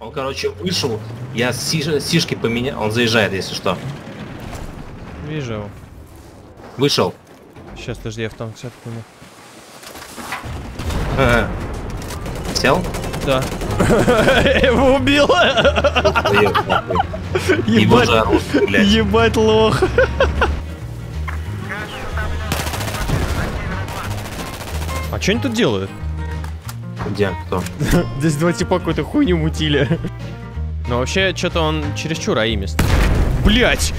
Он, короче, вышел. Я сишки поменял. Он заезжает, если что. Вижу его. Вышел. Сейчас, подожди, я в танк сяду. Сел? Да. Его убил. Ебать лох. А что они тут делают? Где? Кто? Здесь два типа какую-то хуйню мутили. Но вообще, что-то он чересчур аимист. Блять!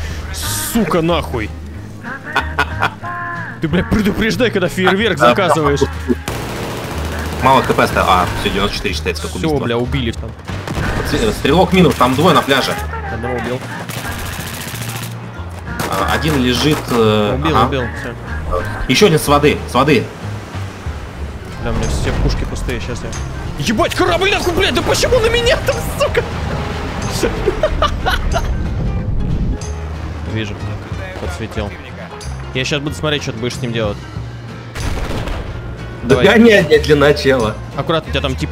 Сука, нахуй! Ты, блядь, предупреждай, когда фейерверк заказываешь. Мало хп стало. А, все, 94 считается как убийство. Все, бля, убили там. Стрелок минус, там двое на пляже. Одного убил. Один лежит... Убил, ага. Убил, все. Еще один с воды, с воды. Да, у меня все пушки пустые, сейчас я... Ебать, корабль нахуй, блядь, да почему на меня там, сука? Вижу, подсветил. Я сейчас буду смотреть, что ты будешь с ним делать. Догоняй для начала. Аккуратно, у тебя там тип...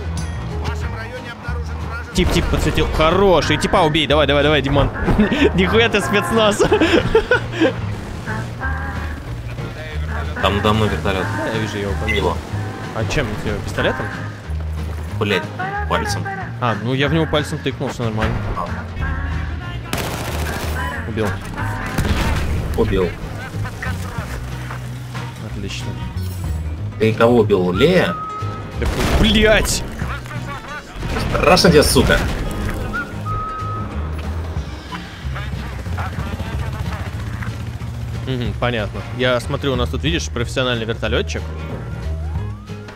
Тип подсветил. Хороший, типа убей, давай, Димон. Нихуя ты спецназ. Там надо мной вертолет. Я вижу его, помимо. А чем? Пистолетом? Блять, пальцем. А, ну я в него пальцем тыкнул, все нормально. Убил. Убил. Отлично. Ты кого убил? Лея? Блять! Страшно тебе, сука. Угу, понятно. Я смотрю, у нас тут, видишь, профессиональный вертолетчик.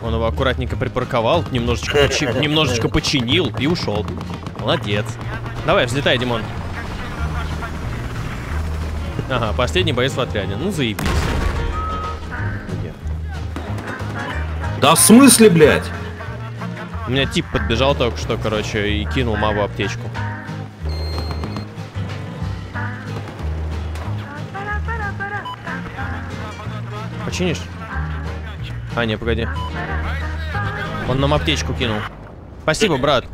Он его аккуратненько припарковал, немножечко починил и ушел. Молодец. Давай, взлетай, Димон. Ага, последний боец в отряде. Ну, заебись. Да в смысле, блядь? У меня тип подбежал только что, короче, и кинул маву аптечку. Починишь? А, не, погоди. Он нам аптечку кинул. Спасибо, брат.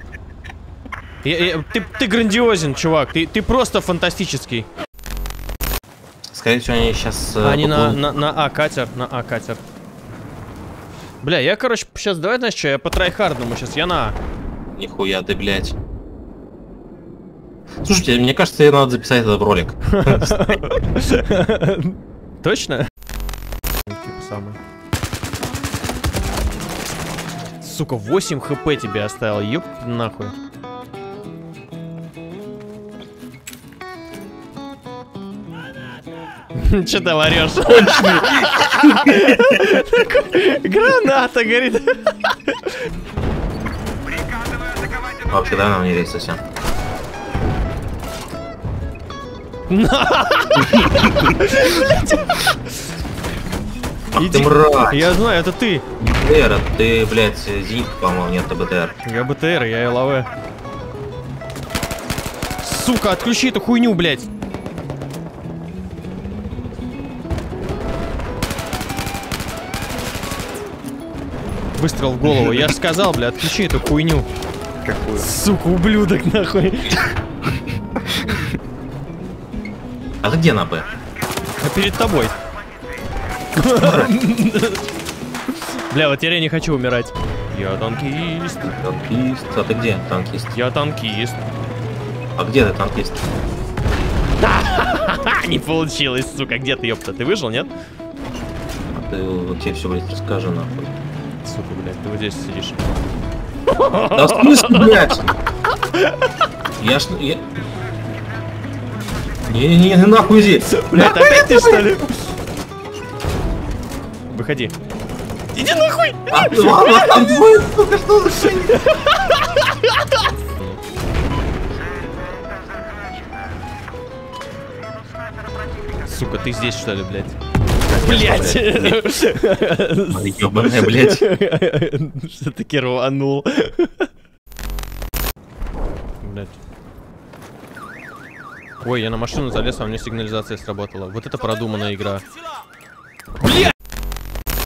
Ты грандиозен, чувак. Ты просто фантастический. Скорее всего, они сейчас... Они на А-катер. Бля, я, короче, сейчас, давай, знаешь что, я по трайхардному сейчас, я на А. Нихуя ты, блядь. Слушайте, мне кажется, я надо записать этот ролик. Точно? Сука, 8 хп тебе оставил, ёп нахуй. Че ты орешь? Граната горит. Вообще, да, нам не верит совсем. Ты мразь. Я знаю, это ты. БТР, а ты, блядь, зенит, по-моему, нет, это БТР. Я БТР, я ЛВ. Сука, отключи эту хуйню, блядь. Выстрел в голову. Я же сказал, бля, отключи эту хуйню. Какую? Сука, ублюдок, нахуй. А где на Б? А перед тобой. Бля, вот теперь я не хочу умирать. Я танкист. Танкист. А ты где танкист? Я танкист. А где ты танкист? Не получилось, сука. Где ты, ёпта? Ты выжил, нет? А ты вот тебе все, блядь, расскажу, нахуй. Сука, блядь, ты вот здесь сидишь. Да в смысле, блядь? Я что? Я... Не, нахуй иди. Блядь, опять ты, что ли? Выходи. Иди нахуй! А, ладно, там будет, сука, что за хуйня? Сука, ты здесь, что ли, блядь? Блять! Ёбаная, блядь. Все-таки рванул. Блядь. Ой, я на машину залез, а у меня сигнализация сработала. Вот это продуманная игра. Блядь!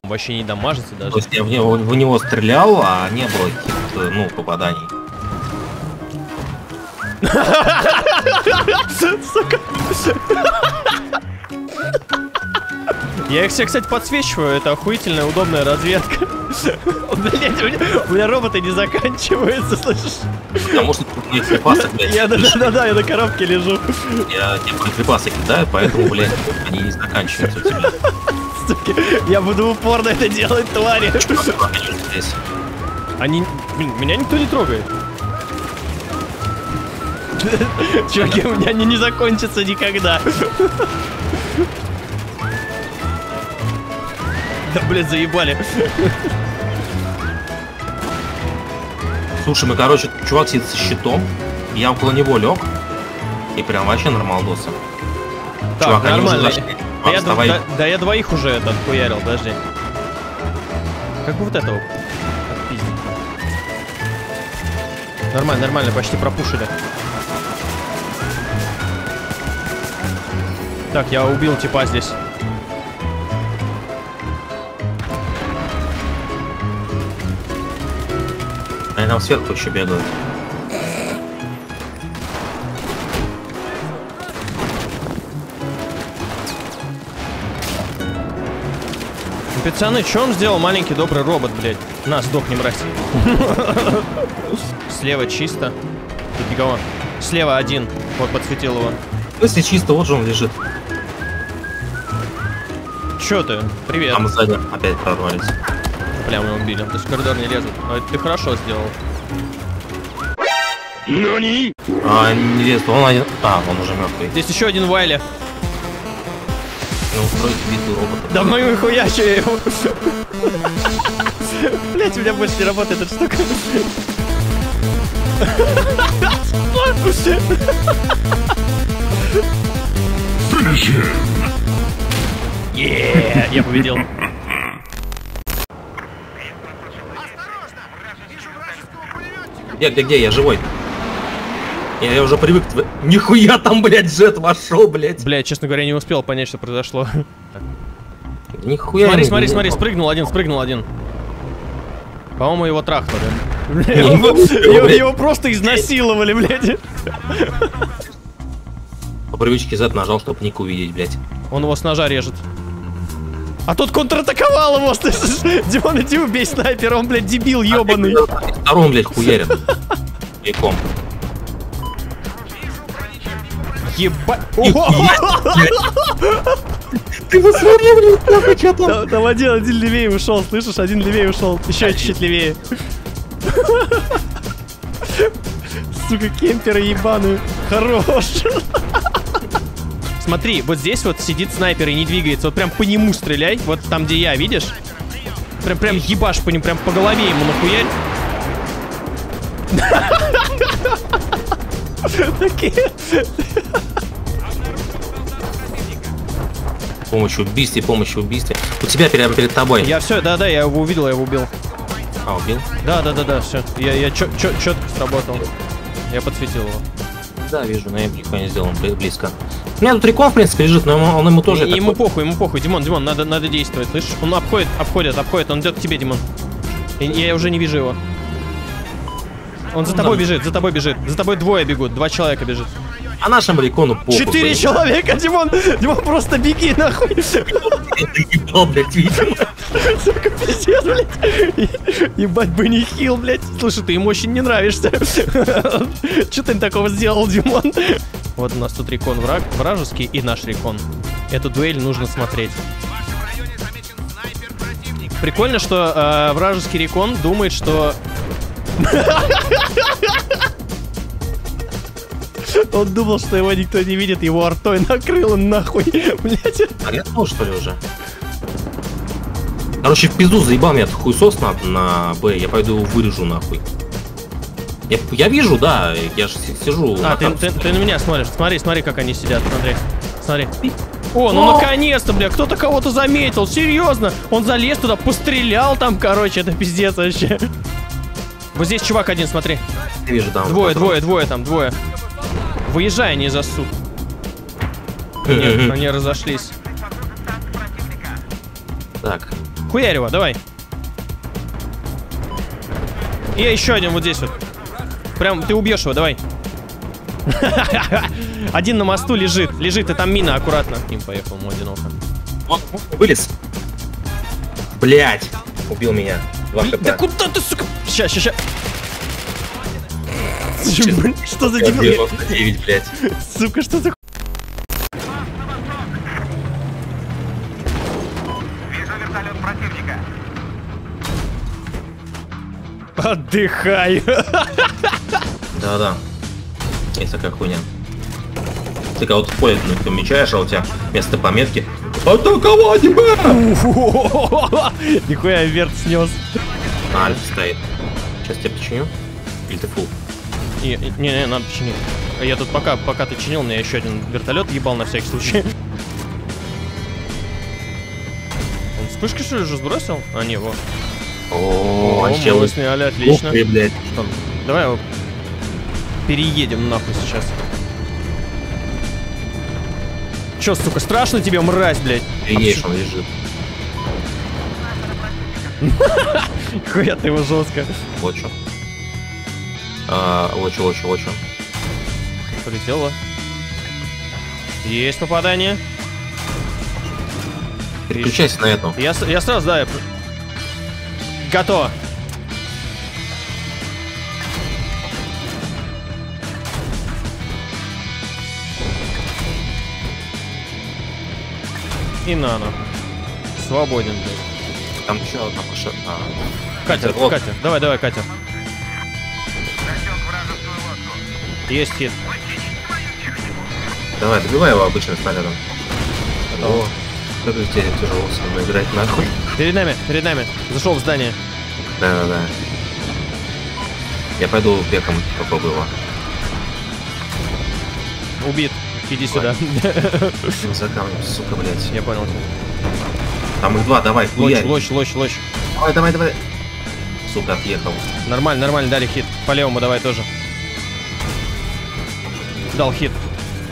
Вообще не дамажится даже. То есть я в него стрелял, а не было каких-то, ну, попаданий. Сука. Я их все, кстати, подсвечиваю. Это охуительная, удобная разведка. Блять, у меня роботы не заканчиваются, слышишь? Потому что тут нет припасов, блядь. Да-да-да, я на коробке лежу. Я тебе припасы кидаю, поэтому, блядь, они не заканчиваются у тебя. Суки, я буду упорно это делать, твари. Они... Блин, меня никто не трогает. Чуваки, у меня они не закончатся никогда. Да, блядь, заебали. Слушай, мы, короче, чувак сидит со щитом. Я около него лег. И прям вообще нормалдоса. Так, чувак, нормально. Я двоих уже это хуярил, подожди. Как бы вот этого. Нормально, нормально, почти пропушили. Так, я убил типа здесь. Они нам сверху еще бегают. Пацаны, что он сделал, маленький добрый робот, блядь? На, сдохни, мразь. Слева чисто. Тут никого. Слева один. Вот, подсветил его. Если чисто, вот же он лежит. Че ты? Привет. Там сзади опять прорвались. Бля, мы убили. То есть коридор не лезут. А это ты хорошо сделал. А, не лезет. Он один. А, он уже мертвый. Здесь еще один Вайли. Да мою хуячу я его. Блять, у меня больше не работает эта штука. Я победил. Где? Я живой. Я уже привык. Нихуя там, блядь, джет вошел, блядь. Блядь, честно говоря, не успел понять, что произошло. Нихуя. Смотри, спрыгнул один. По-моему, его трахнули. Его просто изнасиловали, блядь. По привычке Z нажал, чтобы ник увидеть, блядь. Он его с ножа режет. А тот контратаковал его. Димон, иди убей снайпера, он, блядь, дебил ебаный. Второй, блядь, хуярит. Бейком. Ебать! Ты посмотри, блин, нахуй чё там? Там один левее ушел, слышишь? Один левее ушел, еще чуть-чуть левее. Сука, кемперы ебаные. Хорош. Смотри, вот здесь вот сидит снайпер и не двигается. Вот прям по нему стреляй, вот там, где я, видишь? Прям ебашь по нему, прям по голове ему нахуярь. Такие. Помощь убийстве. У тебя прямо перед тобой. Я все, да, я его увидел, я его убил. А, убил? Да, все. Я четко сработал. Я подсветил его. Да, вижу, но я никого не сделал, он близко. У меня тут рекон, в принципе, лежит, но он ему тоже. Ему похуй. Димон, надо действовать, слышишь? Он обходит, он идет к тебе, Димон. Я уже не вижу его. Он за тобой бежит, за тобой двое бегут, два человека бежит. А нашему рекону похуй. 4 человека, Димон, просто беги нахуй. Ты ебал, блядь, видимо. Сука, пиздец, блядь. Ебать бы не хил, блядь. Слушай, ты ему очень не нравишься. Че ты такого сделал, Димон? Вот у нас тут рекон вражеский и наш рекон. Эту дуэль нужно смотреть. Прикольно, что вражеский рекон думает, что... Он думал, что его никто не видит, его артой накрыл, он нахуй, блядь. А я думал, что ли, уже? Короче, в пизду заебал меня этот хуйсос на Б, я пойду его вырежу нахуй. Я вижу, да, я же сижу. А, ты на меня смотришь, смотри, как они сидят, смотри. О, ну наконец-то, бля, кто-то кого-то заметил, серьезно. Он залез туда, пострелял там, короче, это пиздец вообще. Вот здесь чувак один, смотри. Я вижу, да, двое там. Выезжай, они за суд. Нет, они разошлись. Так. Хуярева, давай. И еще один вот здесь вот. Прям ты убьешь его, давай. Один на мосту лежит. Лежит, и там мина, аккуратно. К ним поехал, мой одиноко. Вылез. Блять. Убил меня. 2 хп. Да куда ты, сука? Ща. Что за дебил? 9, блядь. Сука, что за... Отдыхай. Да-да. Есть такая хуйня. Ты кого-то в поле помечаешь, а у тебя вместо пометки «Атаковать Б!» Нихуя верт снес. Альф стоит. Сейчас тебя починю. Или ты фул? Не, надо починить. Я тут пока ты чинил, мне еще один вертолет ебал на всякий случай. Он вспышки что ли же сбросил? А, не, вот. О, мы его сняли, отлично. Ух ты, блядь. Что? Давай его переедем нахуй сейчас. Че, сука, страшно тебе, мразь, блядь? Конечно, он лежит. Хуя ты его жестко. Вот что. Вот что. Полетело. Есть попадание. Переключайся на эту. Я сразу, да, я... Готово. И нано. Свободен, блядь. Там еще одна машина. Катер. Давай, катер. Есть хит. Давай, добивай его обычным снайпером. Готово. Как же тебе тяжело со мной играть, нахуй? Перед нами. Зашел в здание. Да. Я пойду бегом попробую его. Убит. Иди сюда. За камнем, сука, блядь. Я понял. Там их 2, давай, хуярь. Лочь. Давай. Сука, отъехал. Нормально, дали хит. По левому давай тоже. Дал хит.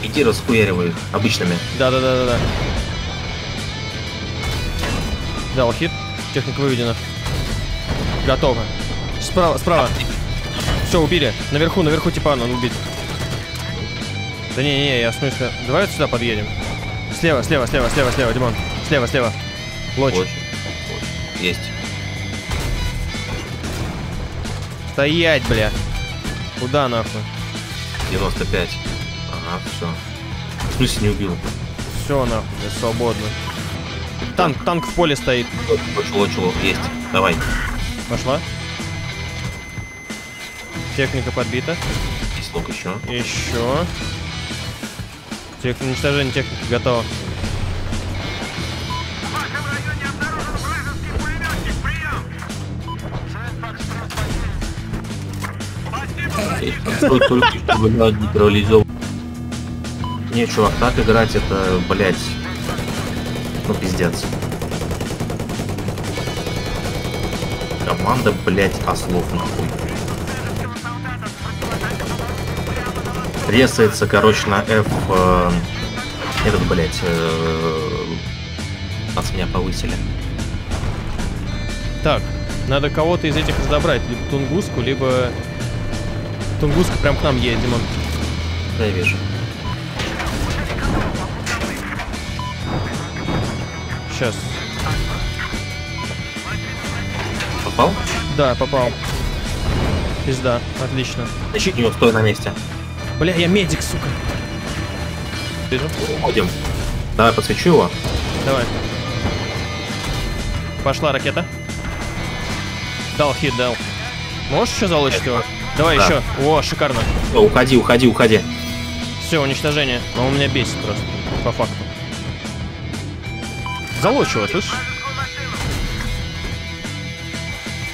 Иди расхуяривай их обычными. Да. Дал хит. Техника выведена. Готово. Справа. Все, убили. Наверху типа он убит. Да не, я в смысле... Давай вот сюда подъедем. Слева, Димон. Слева. Лочь. Есть. Стоять, бля. Куда нахуй? 95. Ага, все. В смысле не убил? Все, нахуй, я свободно. Танк в поле стоит. Лочь, есть. Давай. Пошла. Техника подбита. Есть лук еще. Еще. Уничтожение техники готово. В вашем районе обнаружен вражеский пулеметчик. Прием! Спасибо! Не, чувак, так играть это, блять, ну пиздец. Команда, блять, ослов нахуй. Тресается, короче, на F. Этот, блядь, нас меня повысили. Так, надо кого-то из этих разобрать. Либо Тунгуску, либо... Тунгуска прям к нам едет, Димон. Да, я вижу. Сейчас. Попал? Да, попал. Пизда, отлично. Защитник него, стой на месте. Бля, я медик, сука. Уходим. Давай, подсвечу его. Давай. Пошла ракета. Дал хит, дал. Можешь еще залочить его? Давай да. Еще. О, шикарно. О, уходи. Все, уничтожение. Но он меня бесит просто, по факту. Залочь его, слышишь?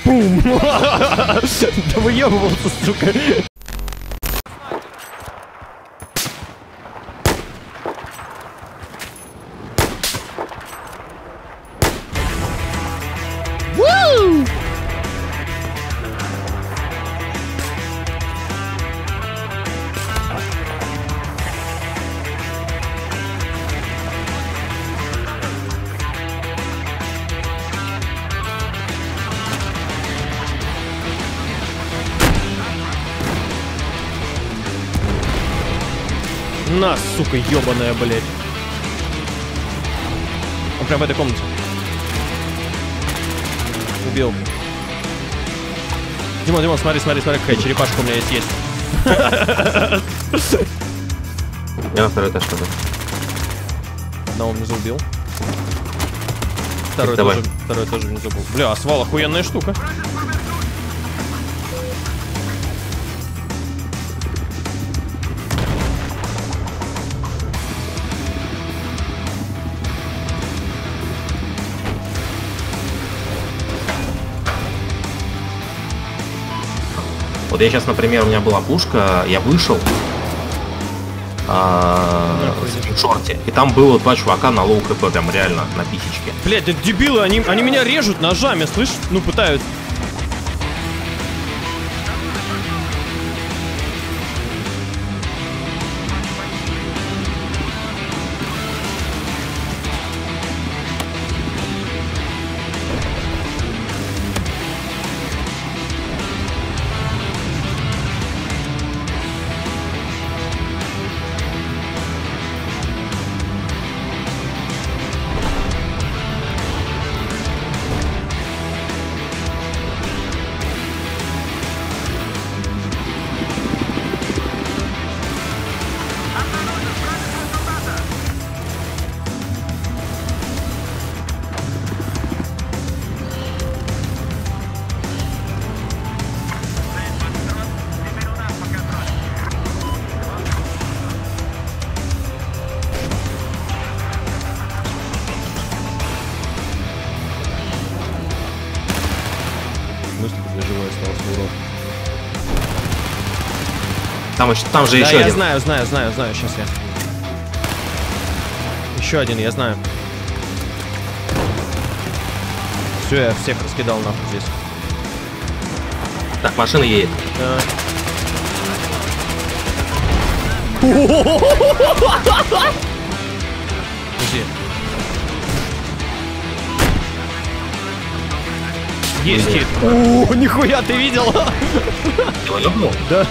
Бум! Да выебывался, сука. нас, сука, ебаная, блядь. Он прям в этой комнате. Убил. Димон, Димон, смотри, смотри, смотри, какая черепашка у меня есть. Я на второй этаж пойду. Одного внизу убил. Второй тоже внизу был. Бля, асвал охуенная штука. Вот я сейчас, например, у меня была пушка, я вышел в шорте, и там было два чувака на лоу хп, прям реально на писечке. Блядь, это дебилы, они меня режут ножами, слышь? Ну, пытают. Там же да, еще я один. Я знаю, сейчас я. Еще один, я знаю. Все, я всех раскидал нахуй здесь. Так, машина едет. Да. Есть хит. Нихуя, ты видел? Да.